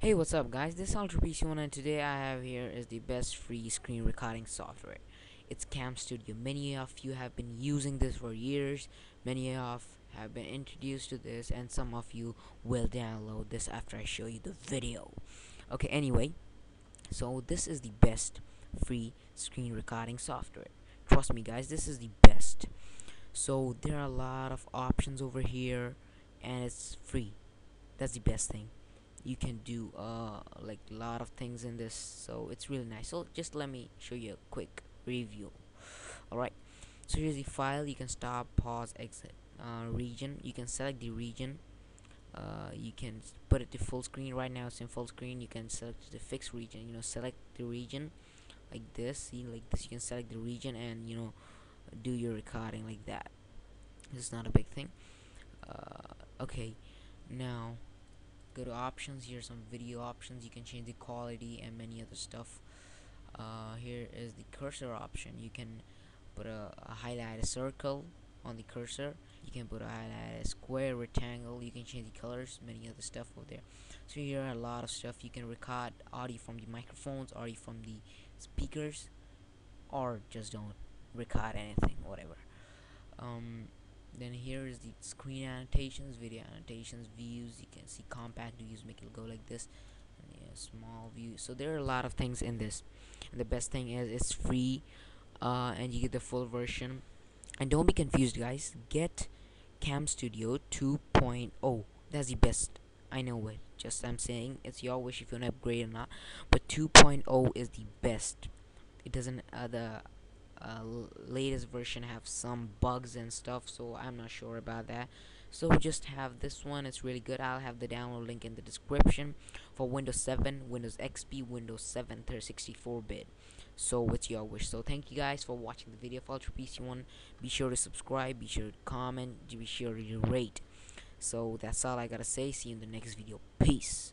Hey, what's up guys, this is UltraPC1 and today I have here is the best free screen recording software. It's CamStudio. Many of you have been using this for years, many of you have been introduced to this, and some of you will download this after I show you the video. Okay, anyway, so this is the best free screen recording software. Trust me guys, this is the best. So there are a lot of options over here and it's free. That's the best thing. You can do like a lot of things in this, so it's really nice. So just let me show you a quick review. Alright, so here's the file. You can stop, pause, exit, region. You can select the region, you can put it to full screen. Right now it's in full screen. You can select the fixed region, select the region like this. See, like this, you can select the region and do your recording like that. This is not a big thing. Okay, now go to options. Here's some video options. You can change the quality and many other stuff. Here is the cursor option. You can put a highlight, a circle on the cursor. You can put a highlight, a square, rectangle. You can change the colors, many other stuff over there. So here are a lot of stuff. You can record audio from the microphones, audio from the speakers, or just don't record anything, whatever. Then here is the screen annotations, video annotations, views. You can see compact views, make it go like this, and small views. So there are a lot of things in this, and the best thing is it's free, and you get the full version. And don't be confused guys, get CamStudio 2.0. that's the best. I know it, just I'm saying it's your wish if you want to upgrade or not, but 2.0 is the best. It doesn't latest version have some bugs and stuff, so I'm not sure about that. So just have this one, it's really good. I'll have the download link in the description for Windows 7, Windows XP, Windows 7 64-bit. So it's your wish. So thank you guys for watching the video of UltraPC1. Be sure to subscribe, be sure to comment, be sure to rate. So that's all I gotta say. See you in the next video. Peace.